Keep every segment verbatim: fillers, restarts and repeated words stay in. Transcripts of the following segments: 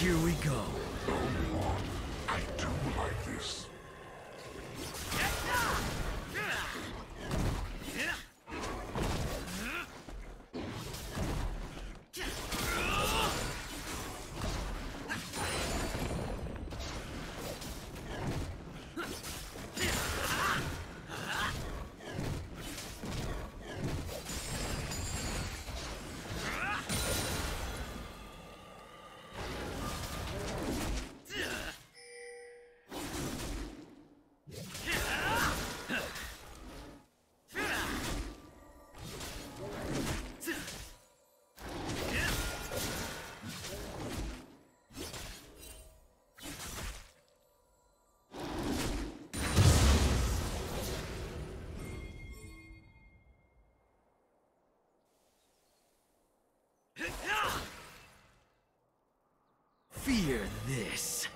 Here we go. Oh, I do like this. Fear this.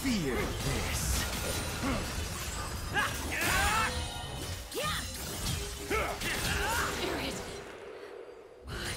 Fear this. Fear it. Why?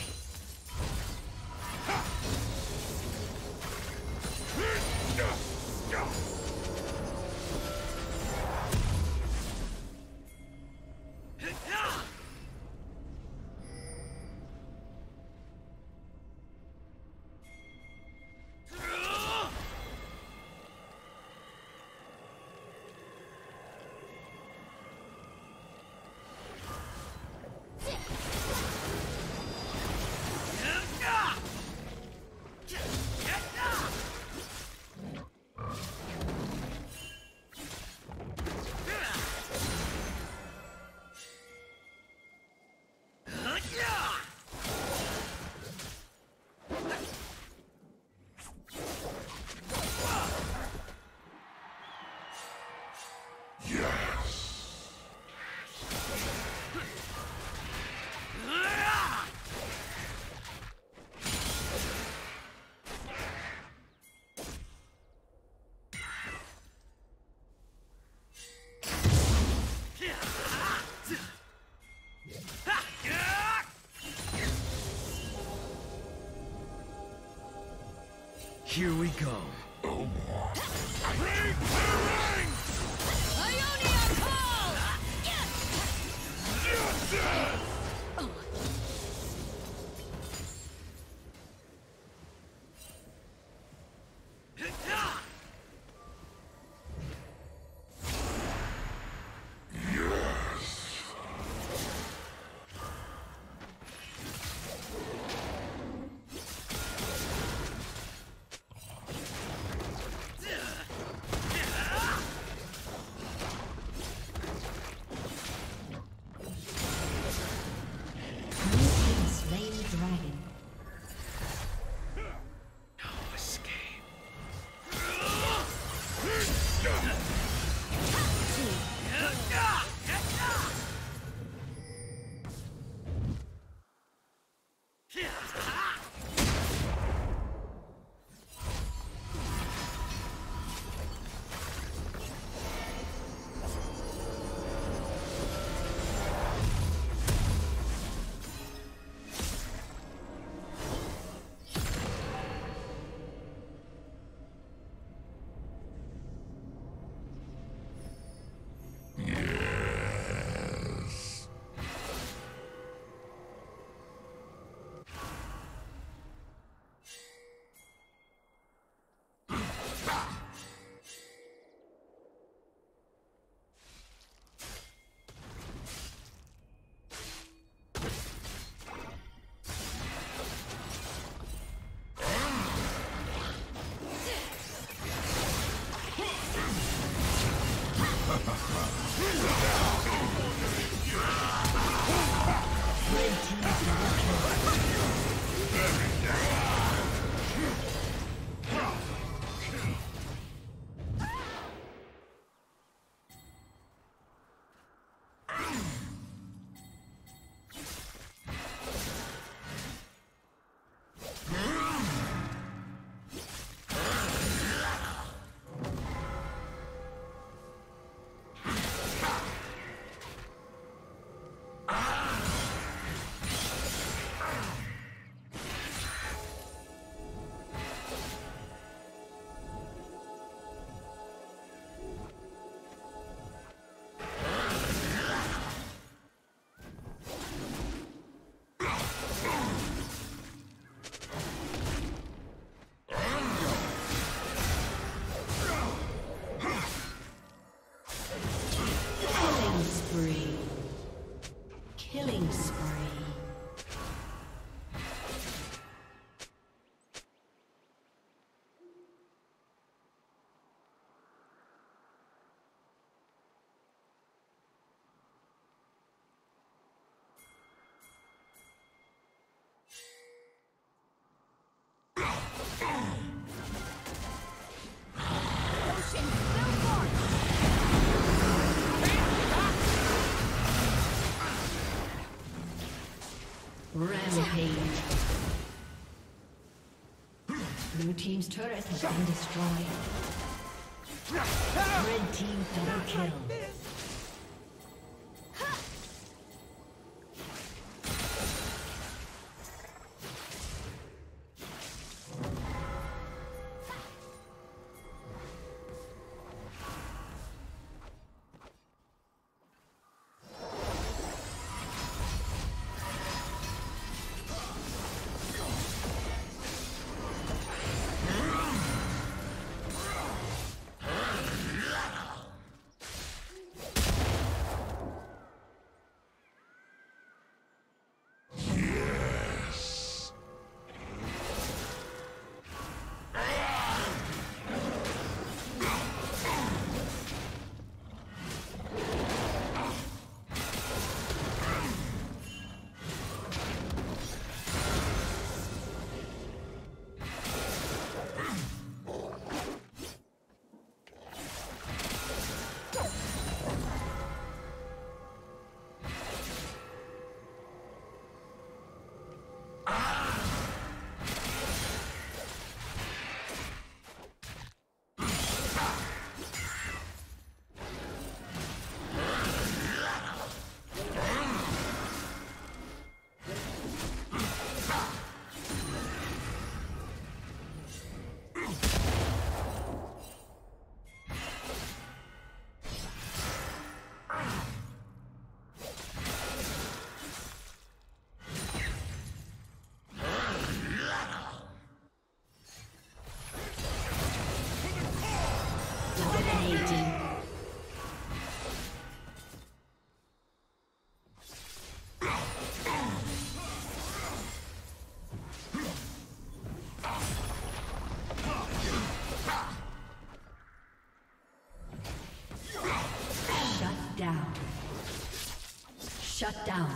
Here we go. Oh. Break the ranks! Ionia, call! Yes! Oh. Rampage. Blue team's turret has been destroyed. Red team double kill. Shut down.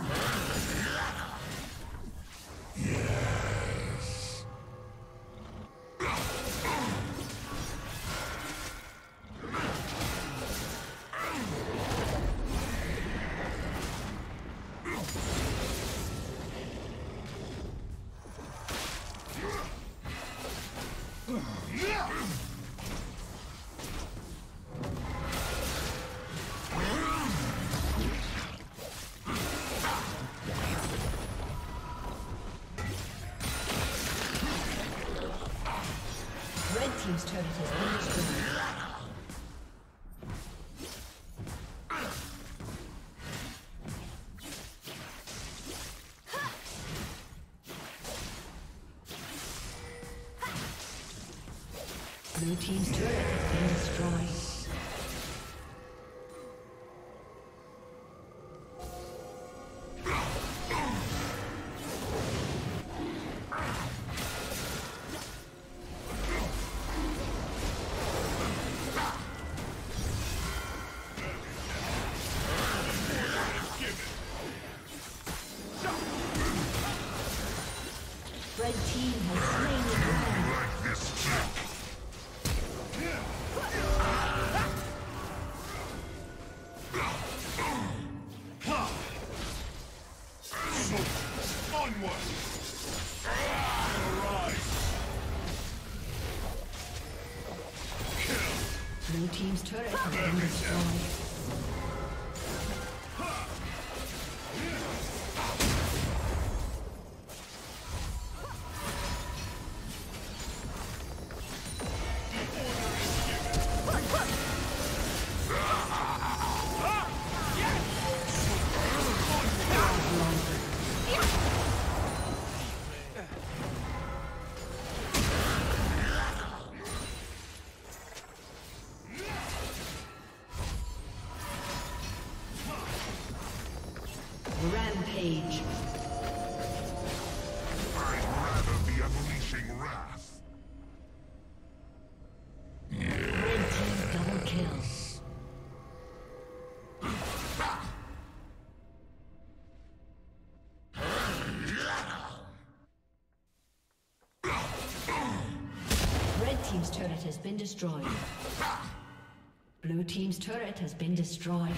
Team's turret has been destroyed. Blue team's turret has been destroyed. Team's turret has been destroyed. Rampage. I'd rather be unleashing wrath. Red team double kill. Red team's turret has been destroyed. Blue team's turret has been destroyed.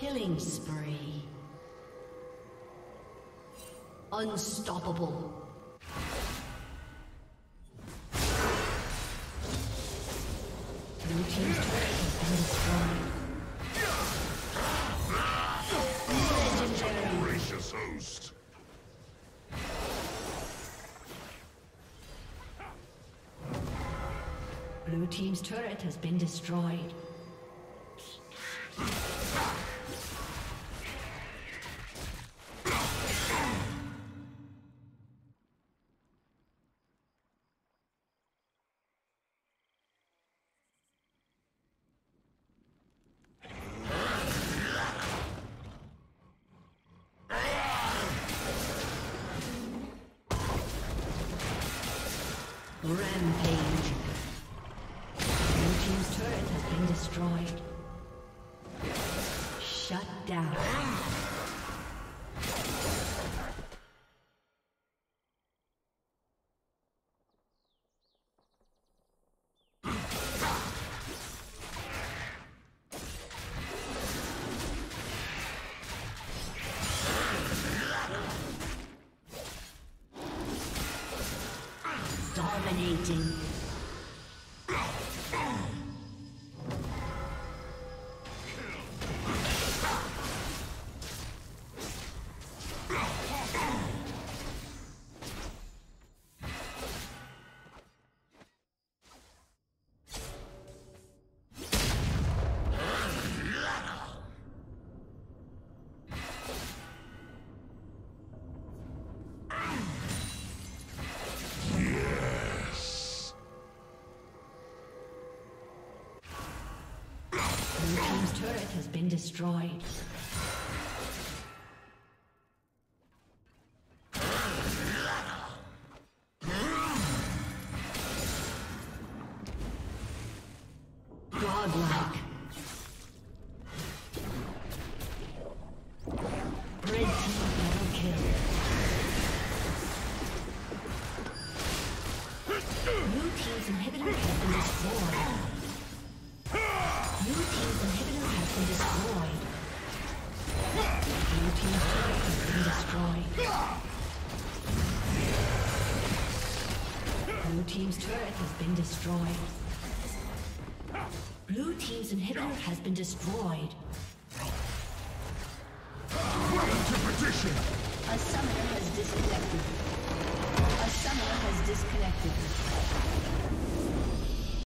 Killing spree. Killing spree. Unstoppable. Blue team's turret has been destroyed. Legendary. Gracious host. Blue team's turret has been destroyed. Rampage. Blue team's turret has been destroyed. Shut down. Dominating. Been destroyed. Godlike. Red team double kill. Blue team's inhibitor has been destroyed. Blue team's inhibitor has been destroyed. Blue team's turret has been destroyed. Blue team's turret has been destroyed. Blue team's inhibitor has been destroyed. Welcome to petition. A summoner has disconnected. A summoner has disconnected.